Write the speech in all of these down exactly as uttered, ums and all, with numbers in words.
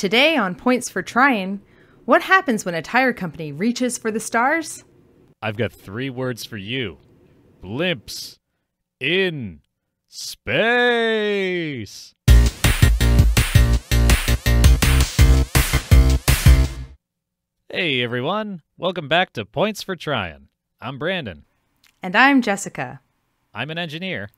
Today on Points For Tryin', what happens when a tire company reaches for the stars? I've got three words for you. Blimps in space! Hey everyone, welcome back to Points For Tryin'. I'm Brandon. And I'm Jessica. I'm an engineer.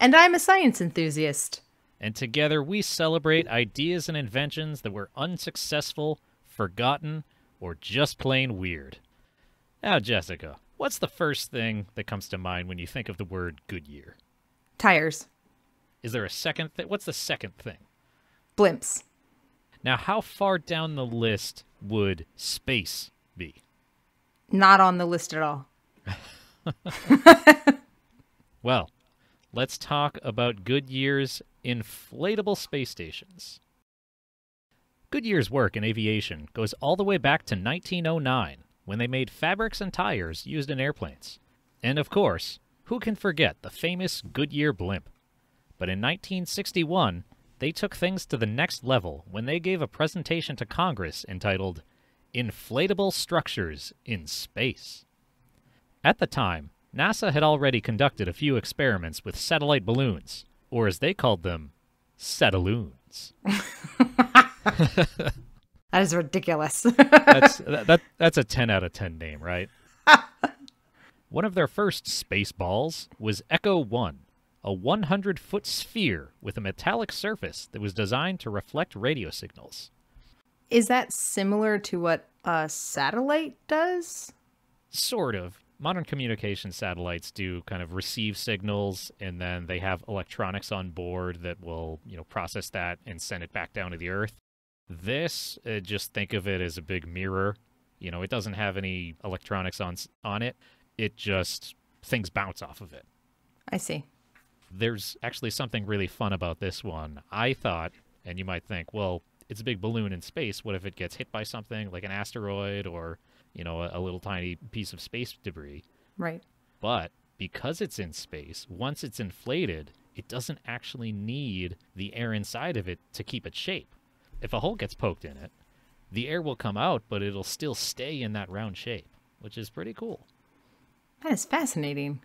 And I'm a science enthusiast. And together we celebrate ideas and inventions that were unsuccessful, forgotten, or just plain weird. Now, Jessica, what's the first thing that comes to mind when you think of the word Goodyear? Tires. Is there a second thing? What's the second thing? Blimps. Now, how far down the list would space be? Not on the list at all. Well, let's talk about Goodyear's inflatable space stations. Goodyear's work in aviation goes all the way back to nineteen oh nine, when they made fabrics and tires used in airplanes. And of course, who can forget the famous Goodyear blimp? But in nineteen sixty-one, they took things to the next level when they gave a presentation to Congress entitled, Inflatable Structures in Space. At the time, NASA had already conducted a few experiments with satellite balloons, or as they called them, Satelloons. That is ridiculous. that's, that, that's a ten out of ten name, right? One of their first space balls was Echo One, a one hundred foot sphere with a metallic surface that was designed to reflect radio signals. Is that similar to what a satellite does? Sort of. Modern communication satellites do kind of receive signals, and then they have electronics on board that will, you know, process that and send it back down to the Earth. This, uh, just think of it as a big mirror. You know, it doesn't have any electronics on, on it. It just, things bounce off of it. I see. There's actually something really fun about this one. I thought, and you might think, well, it's a big balloon in space. What if it gets hit by something like an asteroid or, you know, a little tiny piece of space debris? Right. But because it's in space, once it's inflated, it doesn't actually need the air inside of it to keep its shape. If a hole gets poked in it, the air will come out, but it'll still stay in that round shape, which is pretty cool. That is fascinating.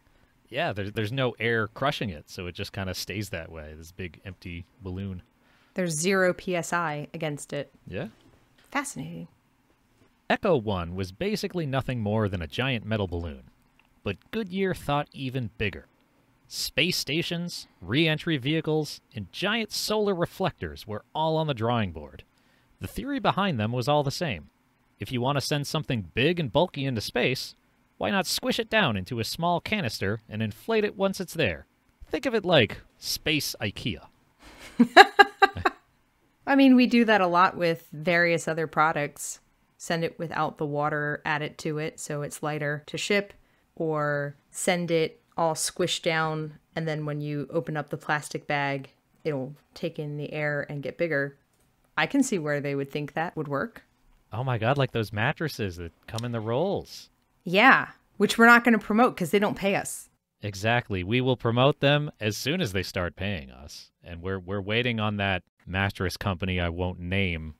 Yeah, there's, there's no air crushing it, so it just kind of stays that way, this big empty balloon. There's zero P S I against it. Yeah. Fascinating. Echo One was basically nothing more than a giant metal balloon, but Goodyear thought even bigger. Space stations, re-entry vehicles, and giant solar reflectors were all on the drawing board. The theory behind them was all the same. If you want to send something big and bulky into space, why not squish it down into a small canister and inflate it once it's there? Think of it like space IKEA. I mean, we do that a lot with various other products. Send it without the water added to it so it's lighter to ship, or send it all squished down, and then when you open up the plastic bag, it'll take in the air and get bigger. I can see where they would think that would work. Oh my God, like those mattresses that come in the rolls. Yeah, which we're not going to promote because they don't pay us. Exactly. We will promote them as soon as they start paying us. And we're, we're waiting on that mattress company I won't name.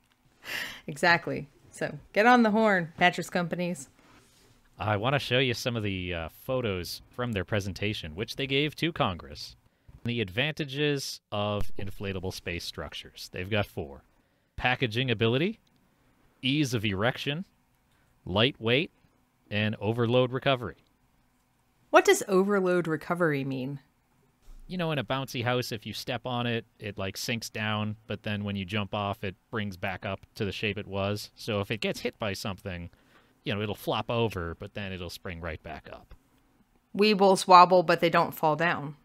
Exactly. So get on the horn, mattress companies. I want to show you some of the uh, photos from their presentation, which they gave to Congress. The advantages of inflatable space structures. They've got four. Packaging ability, ease of erection, lightweight, and overload recovery. What does overload recovery mean? You know, in a bouncy house, if you step on it, it like sinks down, but then when you jump off, it brings back up to the shape it was. So if it gets hit by something, you know, it'll flop over, but then it'll spring right back up. Weebles wobble, but they don't fall down.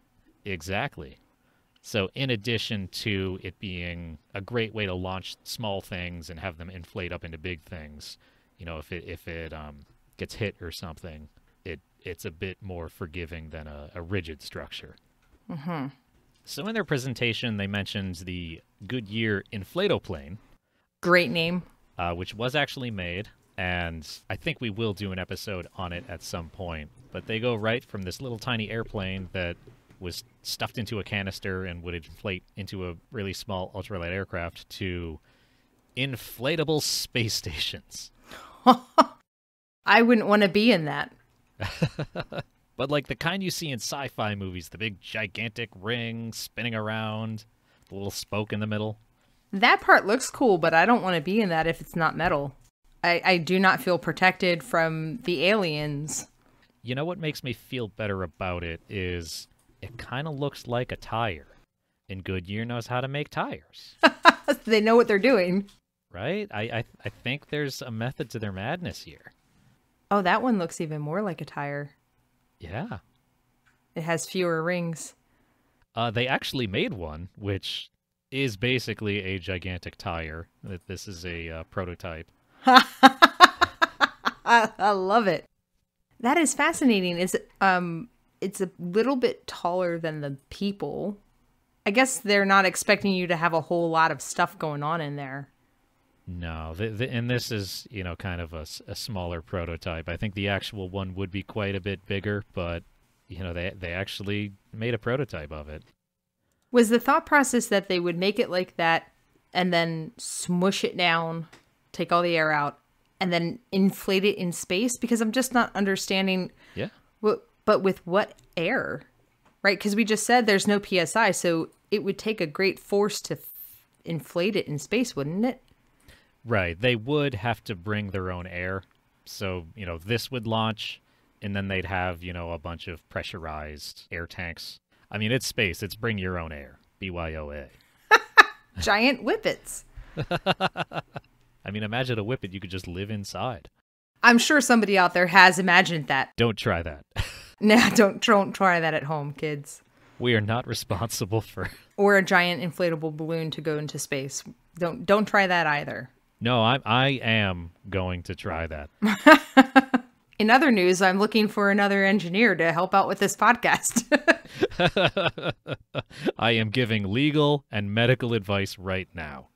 Exactly. So in addition to it being a great way to launch small things and have them inflate up into big things, you know, if it, if it um, gets hit or something, it, it's a bit more forgiving than a, a rigid structure. Mm-hmm. So in their presentation, they mentioned the Goodyear Inflatoplane. Great name. Uh, which was actually made, and I think we will do an episode on it at some point. But they go right from this little tiny airplane that was stuffed into a canister and would inflate into a really small ultralight aircraft to inflatable space stations. I wouldn't want to be in that. But like the kind you see in sci-fi movies, the big gigantic ring spinning around, the little spoke in the middle. That part looks cool, but I don't want to be in that if it's not metal. I, I do not feel protected from the aliens. You know what makes me feel better about it is it kind of looks like a tire. And Goodyear knows how to make tires. They know what they're doing. Right? I, I, I think there's a method to their madness here. Oh, that one looks even more like a tire. Yeah. It has fewer rings. Uh, they actually made one, which is basically a gigantic tire. This is a uh, prototype. I, I love it. That is fascinating. It's, um, it's a little bit taller than the people. I guess they're not expecting you to have a whole lot of stuff going on in there. No, the, the, and this is, you know, kind of a, a smaller prototype. I think the actual one would be quite a bit bigger, but, you know, they, they actually made a prototype of it. Was the thought process that they would make it like that and then smush it down, take all the air out, and then inflate it in space? Because I'm just not understanding. Yeah. What, but with what air? Right? Because we just said there's no P S I, so it would take a great force to inflate it in space, wouldn't it? Right. They would have to bring their own air. So, you know, this would launch, and then they'd have, you know, a bunch of pressurized air tanks. I mean, it's space. It's bring your own air. B Y O A. Giant whippets. I mean, imagine a whippet you could just live inside. I'm sure somebody out there has imagined that. Don't try that. Nah, don't, don't try that at home, kids. We are not responsible for... Or a giant inflatable balloon to go into space. Don't, don't try that either. No, I, I am going to try that. In other news, I'm looking for another engineer to help out with this podcast. I am giving legal and medical advice right now.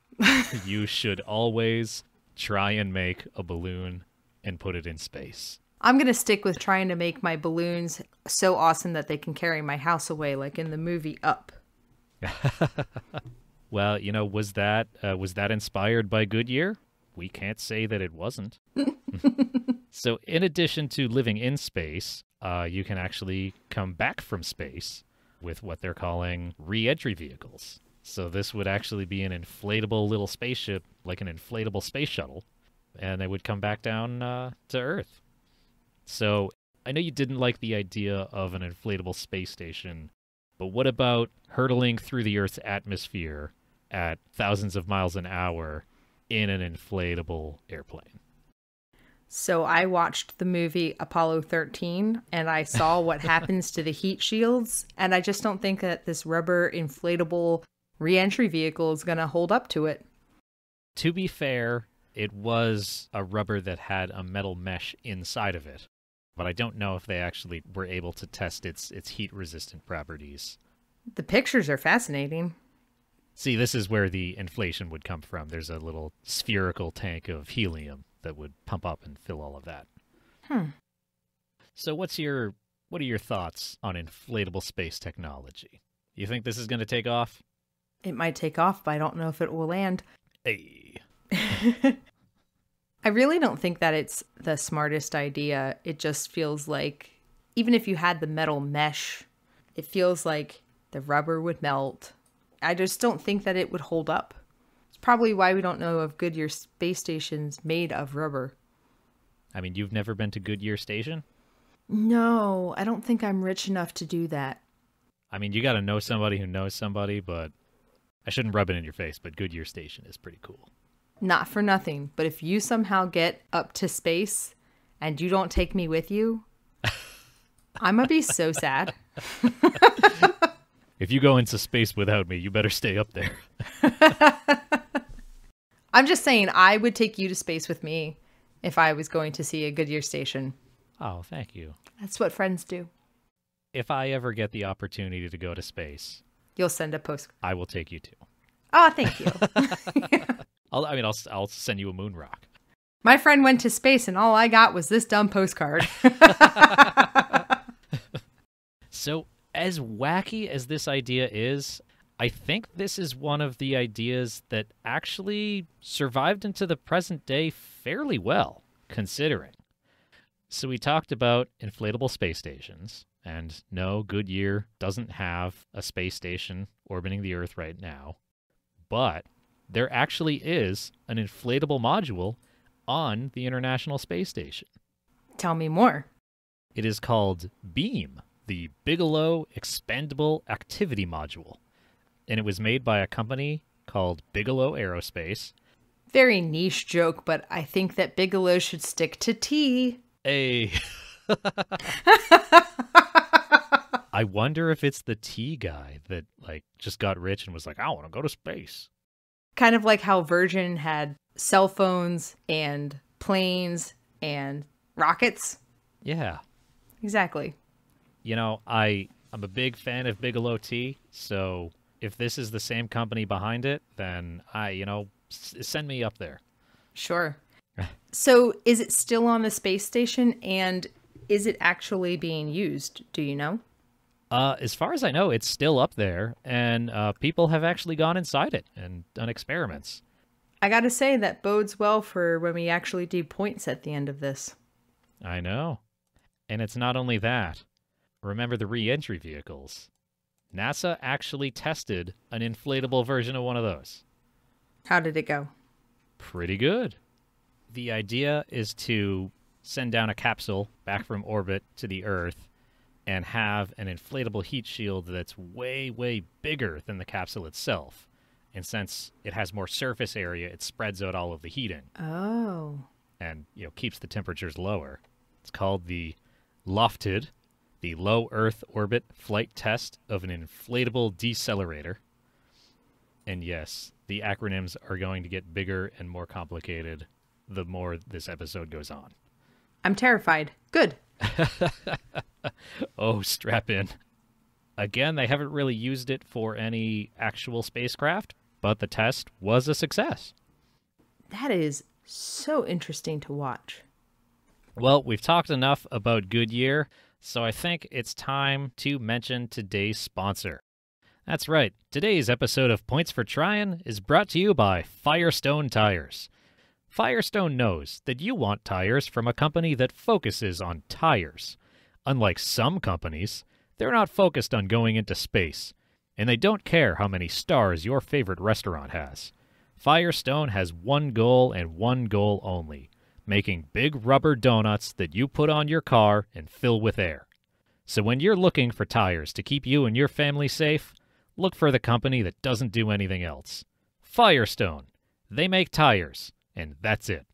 You should always try and make a balloon and put it in space. I'm going to stick with trying to make my balloons so awesome that they can carry my house away, like in the movie Up. Well, you know, was that uh, was that inspired by Goodyear? We can't say that it wasn't. So in addition to living in space, uh, you can actually come back from space with what they're calling re-entry vehicles. So this would actually be an inflatable little spaceship, like an inflatable space shuttle, and they would come back down uh, to Earth. So I know you didn't like the idea of an inflatable space station, but what about hurtling through the Earth's atmosphere at thousands of miles an hour in an inflatable airplane? So I watched the movie Apollo thirteen, and I saw what happens to the heat shields, and I just don't think that this rubber inflatable re-entry vehicle is going to hold up to it. To be fair, it was a rubber that had a metal mesh inside of it, but I don't know if they actually were able to test its its heat-resistant properties. The pictures are fascinating. See, this is where the inflation would come from. There's a little spherical tank of helium that would pump up and fill all of that. Hmm. So what's your, what are your thoughts on inflatable space technology? You think this is going to take off? It might take off, but I don't know if it will land. Hey. I really don't think that it's the smartest idea. It just feels like, even if you had the metal mesh, it feels like the rubber would melt. I just don't think that it would hold up. It's probably why we don't know of Goodyear space stations made of rubber. I mean, you've never been to Goodyear Station? No, I don't think I'm rich enough to do that. I mean, you got to know somebody who knows somebody, but I shouldn't rub it in your face, but Goodyear Station is pretty cool. Not for nothing, but if you somehow get up to space and you don't take me with you, I'm going to be so sad. If you go into space without me, you better stay up there. I'm just saying, I would take you to space with me if I was going to see a Goodyear station. Oh, thank you. That's what friends do. If I ever get the opportunity to go to space... You'll send a postcard. I will take you too. Oh, thank you. I'll, I mean, I'll, I'll send you a moon rock. My friend went to space and all I got was this dumb postcard. So as wacky as this idea is, I think this is one of the ideas that actually survived into the present day fairly well, considering. So we talked about inflatable space stations, and no, Goodyear doesn't have a space station orbiting the Earth right now, but there actually is an inflatable module on the International Space Station. Tell me more. It is called BEAM, the Bigelow Expandable Activity Module. And it was made by a company called Bigelow Aerospace. Very niche joke, but I think that Bigelow should stick to T. Hey. I wonder if it's the T guy that like just got rich and was like, I want to go to space. Kind of like how Virgin had cell phones and planes and rockets. Yeah. Exactly. You know, I, I'm a big fan of Bigelow T, so... if this is the same company behind it, then I, you know, s send me up there. Sure. So is it still on the space station, and is it actually being used? Do you know? Uh, as far as I know, it's still up there, and uh, people have actually gone inside it and done experiments. I got to say, that bodes well for when we actually do points at the end of this. I know. And it's not only that. Remember the re-entry vehicles. NASA actually tested an inflatable version of one of those. How did it go? Pretty good. The idea is to send down a capsule back from orbit to the Earth and have an inflatable heat shield that's way, way bigger than the capsule itself. And since it has more surface area, it spreads out all of the heat in. Oh. And, you know, keeps the temperatures lower. It's called the LOFTID, the Low Earth Orbit Flight Test of an Inflatable Decelerator. And yes, the acronyms are going to get bigger and more complicated the more this episode goes on. I'm terrified. Good. Oh, strap in. Again, they haven't really used it for any actual spacecraft, but the test was a success. That is so interesting to watch. Well, we've talked enough about Goodyear, so I think it's time to mention today's sponsor. That's right, today's episode of Points for Tryin' is brought to you by Firestone Tires. Firestone knows that you want tires from a company that focuses on tires. Unlike some companies, they're not focused on going into space, and they don't care how many stars your favorite restaurant has. Firestone has one goal and one goal only: making big rubber donuts that you put on your car and fill with air. So when you're looking for tires to keep you and your family safe, look for the company that doesn't do anything else. Firestone. They make tires, and that's it.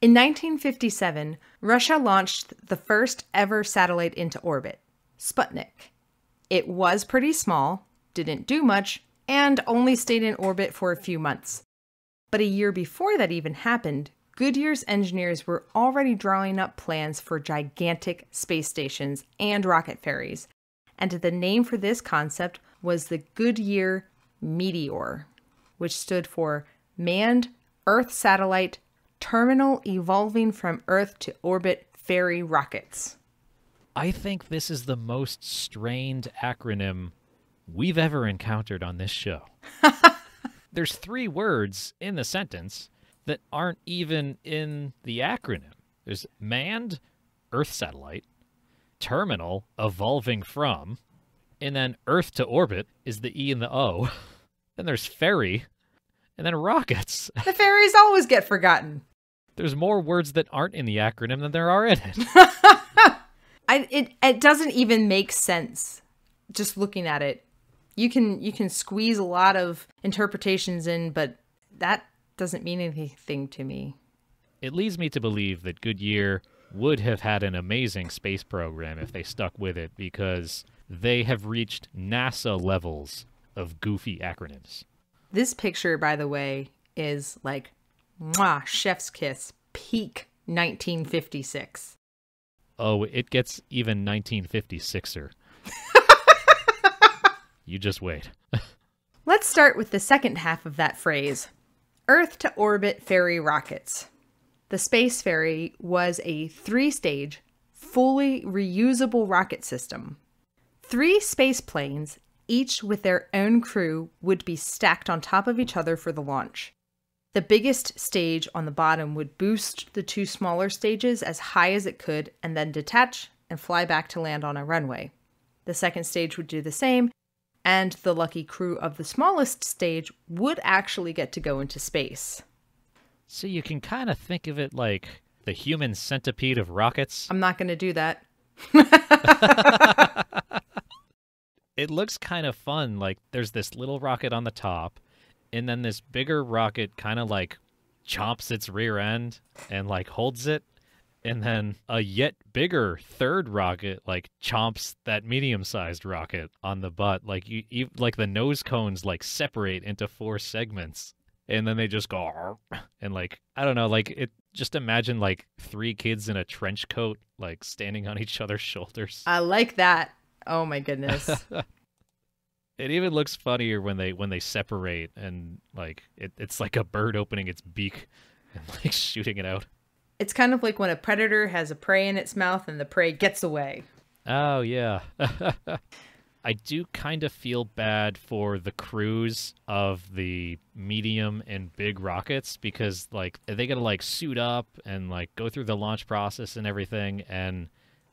In nineteen fifty-seven, Russia launched the first ever satellite into orbit, Sputnik. It was pretty small, didn't do much, and only stayed in orbit for a few months. But a year before that even happened, Goodyear's engineers were already drawing up plans for gigantic space stations and rocket ferries, and the name for this concept was the Goodyear Meteor, which stood for Manned Earth Satellite Terminal Evolving from Earth to Orbit Ferry Rockets. I think this is the most strained acronym we've ever encountered on this show. There's three words in the sentence that aren't even in the acronym. There's manned, Earth satellite, terminal, evolving from, and then Earth to orbit is the E and the O. Then there's ferry, and then rockets. The ferries always get forgotten. There's more words that aren't in the acronym than there are in it. I, it, it doesn't even make sense just looking at it. You can you can squeeze a lot of interpretations in, but that doesn't mean anything to me. It leads me to believe that Goodyear would have had an amazing space program if they stuck with it, because they have reached NASA levels of goofy acronyms. This picture, by the way, is like, mwah, chef's kiss, peak nineteen fifty-six. Oh, it gets even nineteen fifty-sixer. You just wait. Let's start with the second half of that phrase, Earth to orbit ferry rockets. The space ferry was a three-stage, fully reusable rocket system. Three space planes, each with their own crew, would be stacked on top of each other for the launch. The biggest stage on the bottom would boost the two smaller stages as high as it could and then detach and fly back to land on a runway. The second stage would do the same, and the lucky crew of the smallest stage would actually get to go into space. So you can kind of think of it like the human centipede of rockets. I'm not going to do that. It looks kind of fun. Like, there's this little rocket on the top, and then this bigger rocket kind of like chomps its rear end and like holds it. And then a yet bigger third rocket like chomps that medium-sized rocket on the butt. Like you, you, like the nose cones like separate into four segments, and then they just go and like I don't know. Like it. Just imagine like three kids in a trench coat like standing on each other's shoulders. I like that. Oh my goodness. It even looks funnier when they when they separate and like it, it's like a bird opening its beak and like shooting it out. It's kind of like when a predator has a prey in its mouth and the prey gets away. Oh, yeah. I do kind of feel bad for the crews of the medium and big rockets because, like, they got to, like, suit up and, like, go through the launch process and everything, and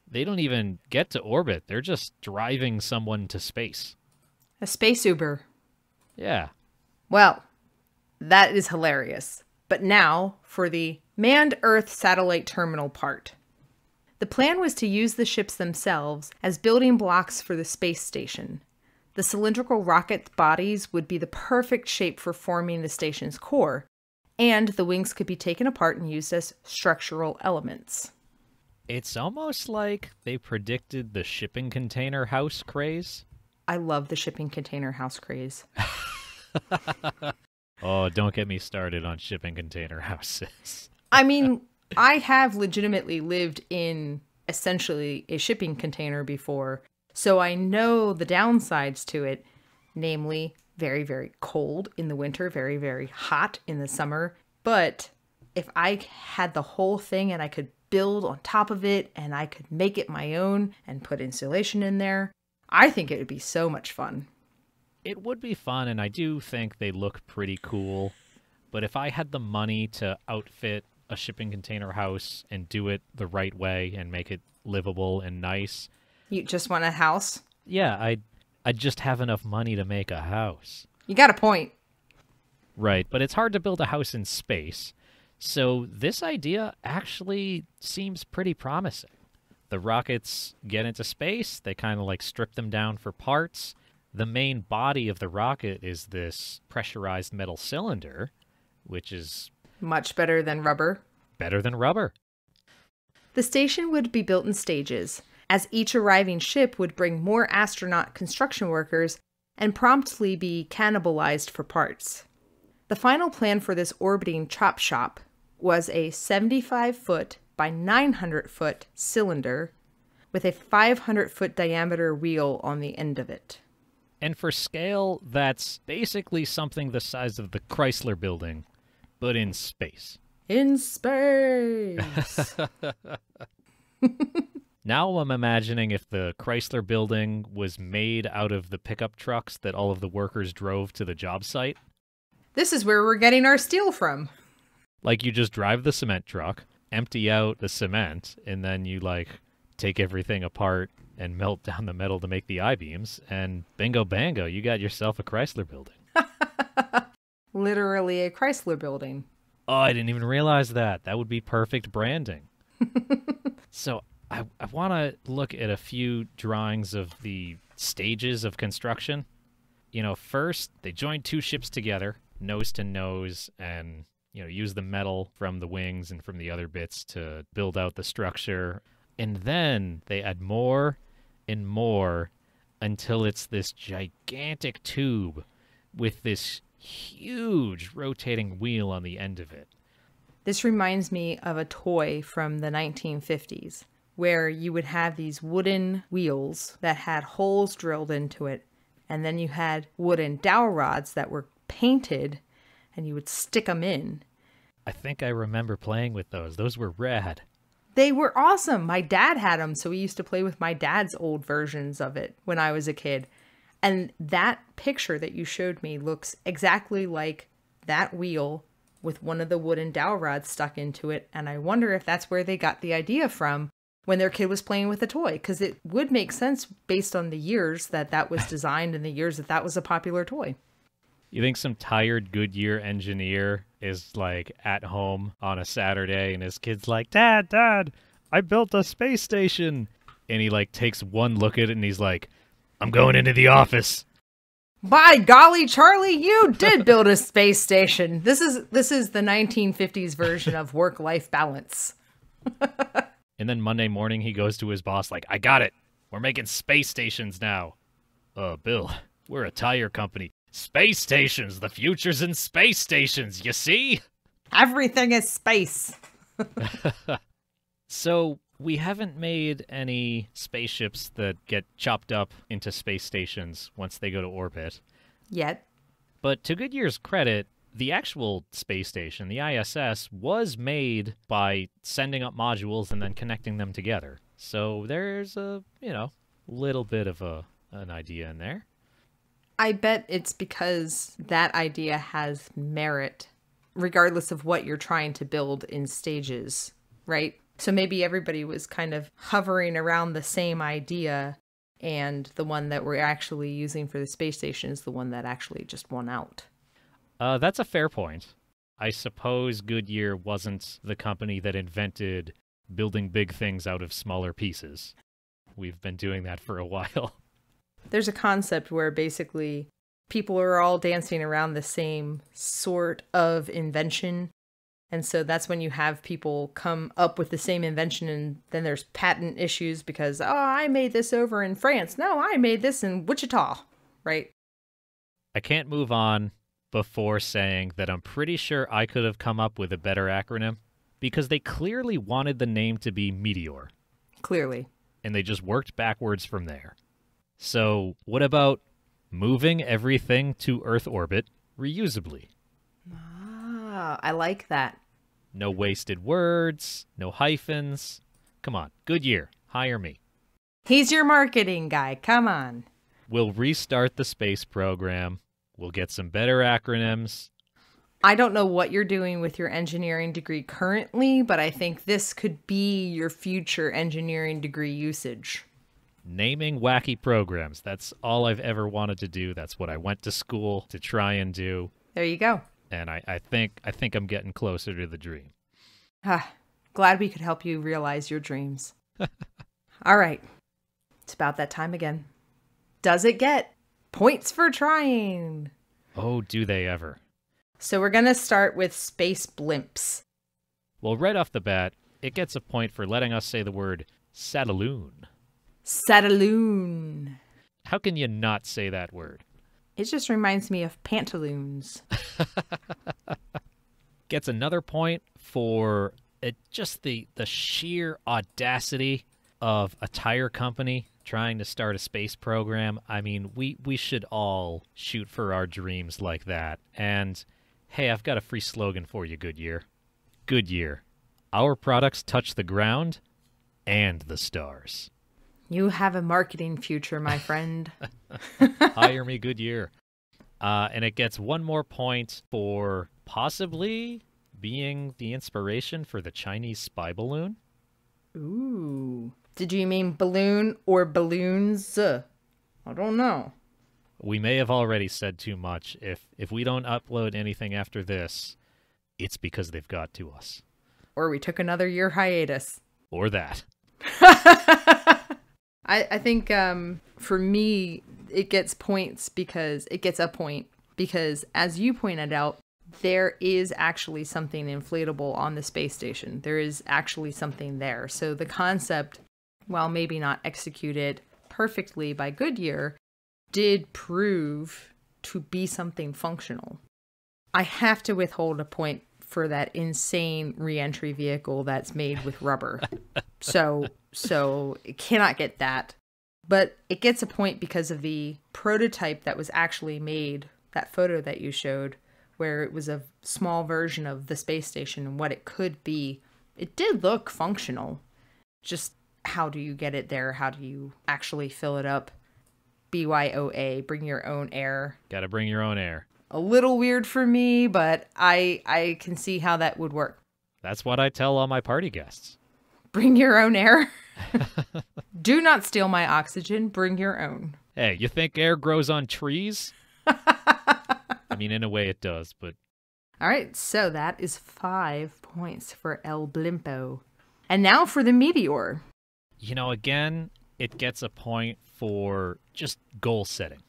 they don't even get to orbit. They're just driving someone to space. A space Uber. Yeah. Well, that is hilarious. But now for the manned Earth satellite terminal part. The plan was to use the ships themselves as building blocks for the space station. The cylindrical rocket bodies would be the perfect shape for forming the station's core, and the wings could be taken apart and used as structural elements. It's almost like they predicted the shipping container house craze. I love the shipping container house craze. Oh, don't get me started on shipping container houses. I mean, I have legitimately lived in essentially a shipping container before, so I know the downsides to it, namely very, very cold in the winter, very, very hot in the summer. But if I had the whole thing and I could build on top of it and I could make it my own and put insulation in there, I think it would be so much fun. It would be fun, and I do think they look pretty cool. But if I had the money to outfit a shipping container house and do it the right way and make it livable and nice... You just want a house? Yeah, I I just have enough money to make a house. You got a point. Right, but it's hard to build a house in space. So this idea actually seems pretty promising. The rockets get into space, they kind of like strip them down for parts... The main body of the rocket is this pressurized metal cylinder, which is... Much better than rubber. Better than rubber. The station would be built in stages, as each arriving ship would bring more astronaut construction workers and promptly be cannibalized for parts. The final plan for this orbiting chop shop was a seventy-five foot by nine hundred foot cylinder with a five hundred foot diameter wheel on the end of it. And for scale, that's basically something the size of the Chrysler Building, but in space. In space! Now I'm imagining if the Chrysler Building was made out of the pickup trucks that all of the workers drove to the job site. This is where we're getting our steel from. Like, you just drive the cement truck, empty out the cement, and then you, like, take everything apart and melt down the metal to make the I-beams, and bingo bango, you got yourself a Chrysler Building. Literally a Chrysler Building. Oh, I didn't even realize that. That would be perfect branding. So I, I want to look at a few drawings of the stages of construction. You know, first, they join two ships together, nose to nose, and, you know, use the metal from the wings and from the other bits to build out the structure. And then they add more and more until it's this gigantic tube with this huge rotating wheel on the end of it. This reminds me of a toy from the nineteen fifties where you would have these wooden wheels that had holes drilled into it, and then you had wooden dowel rods that were painted and you would stick them in. I think I remember playing with those. Those were rad. They were awesome. My dad had them, so we used to play with my dad's old versions of it when I was a kid. And that picture that you showed me looks exactly like that wheel with one of the wooden dowel rods stuck into it. And I wonder if that's where they got the idea from when their kid was playing with a toy, because it would make sense based on the years that that was designed and the years that that was a popular toy. You think some tired Goodyear engineer is like at home on a Saturday and his kid's like, Dad, Dad, I built a space station. And he like takes one look at it and he's like, I'm going into the office. By golly, Charlie, you did build a space station. This is, this is the nineteen fifties version of work-life balance. And then Monday morning he goes to his boss like, I got it. We're making space stations now. Uh, Bill, we're a tire company. Space stations, the future's in space stations, you see? Everything is space. So we haven't made any spaceships that get chopped up into space stations once they go to orbit. Yet. But to Goodyear's credit, the actual space station, the I S S, was made by sending up modules and then connecting them together. So there's a, you know, little bit of a, an idea in there. I bet it's because that idea has merit, regardless of what you're trying to build in stages, right? So maybe everybody was kind of hovering around the same idea, and the one that we're actually using for the space station is the one that actually just won out. Uh, that's a fair point. I suppose Goodyear wasn't the company that invented building big things out of smaller pieces. We've been doing that for a while. There's a concept where basically people are all dancing around the same sort of invention. And so that's when you have people come up with the same invention, and then there's patent issues because, oh, I made this over in France. No, I made this in Wichita, right? I can't move on before saying that I'm pretty sure I could have come up with a better acronym, because they clearly wanted the name to be Meteor. Clearly. And they just worked backwards from there. So what about moving everything to Earth orbit reusably? Ah, I like that. No wasted words, no hyphens. Come on, Goodyear, hire me. He's your marketing guy, come on. We'll restart the space program. We'll get some better acronyms. I don't know what you're doing with your engineering degree currently, but I think this could be your future engineering degree usage. Naming wacky programs. That's all I've ever wanted to do. That's what I went to school to try and do. There you go. And I, I think I think I'm getting closer to the dream. Ah, glad we could help you realize your dreams. All right. It's about that time again. Does it get points for trying? Oh, do they ever. So we're going to start with space blimps. Well, right off the bat, it gets a point for letting us say the word Satelloon. Satelloon. How can you not say that word? It just reminds me of pantaloons. Gets another point for it, just the, the sheer audacity of a tire company trying to start a space program. I mean, we, we should all shoot for our dreams like that. And, hey, I've got a free slogan for you, Goodyear. Goodyear, our products touch the ground and the stars. You have a marketing future, my friend. Hire me, Goodyear. Uh, and it gets one more point for possibly being the inspiration for the Chinese spy balloon. Ooh. Did you mean balloon or balloons? I don't know. We may have already said too much. If, if we don't upload anything after this, it's because they've got to us. Or we took another year hiatus. Or that. I, I think um, for me, it gets points because it gets a point because, as you pointed out, there is actually something inflatable on the space station. There is actually something there. So the concept, while maybe not executed perfectly by Goodyear, did prove to be something functional. I have to withhold a point for that insane re-entry vehicle that's made with rubber. So... So it cannot get that, but it gets a point because of the prototype that was actually made, that photo that you showed, where it was a small version of the space station and what it could be. It did look functional. just how do you get it there? How do you actually fill it up? B Y O A, bring your own air. Gotta bring your own air. A little weird for me, but I I can see how that would work. That's what I tell all my party guests. Bring your own air. Do not steal my oxygen. Bring your own. Hey, you think air grows on trees? I mean, in a way it does, but... All right, so that is five points for El Blimpo. And now for the Meteor. You know, again, it gets a point for just goal setting.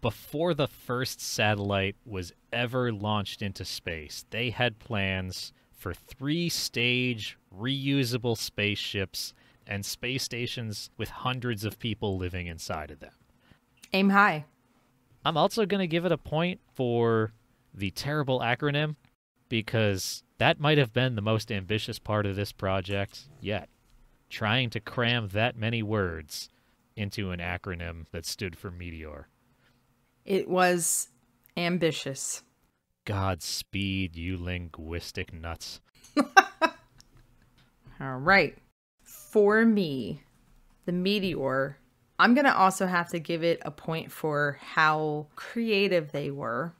Before the first satellite was ever launched into space, they had plans for three-stage reusable spaceships and space stations with hundreds of people living inside of them. Aim high. I'm also going to give it a point for the terrible acronym, because that might have been the most ambitious part of this project yet. Trying to cram that many words into an acronym that stood for Meteor. It was ambitious. Godspeed, you linguistic nuts. All right. For me, the Meteor, I'm going to also have to give it a point for how creative they were.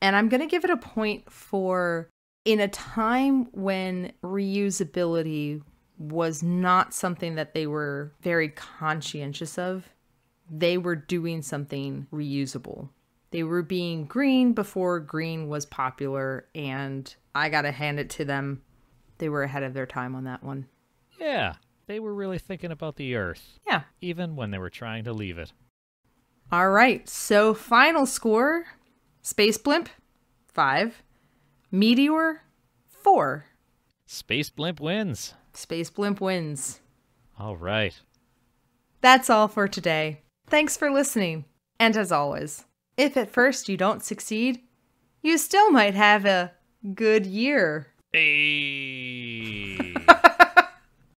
And I'm going to give it a point for, in a time when reusability was not something that they were very conscientious of, they were doing something reusable. They were being green before green was popular, and I gotta hand it to them. They were ahead of their time on that one. Yeah, they were really thinking about the Earth. Yeah. Even when they were trying to leave it. All right, so final score. Space Blimp, five. Meteor, four. Space Blimp wins. Space Blimp wins. All right. That's all for today. Thanks for listening. And as always, if at first you don't succeed, you still might have a good year. Hey.